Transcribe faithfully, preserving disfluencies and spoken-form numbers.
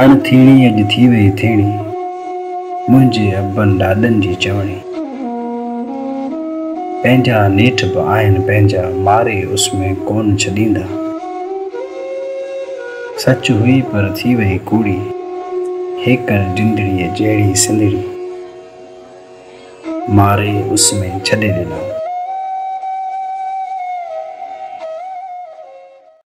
अण थीणी अज थी वही थीणी मुझे अबन दादन जी चवणी। पैंजा नेठ बि आहिनि पैंजा मारे उसमें कोन छॾींदा। सच हुई पर थी वही कूड़ी हेकर डिंडड़ीअ जहिड़ी सिंधड़ी मारे उसमें छॾे ॾिनो।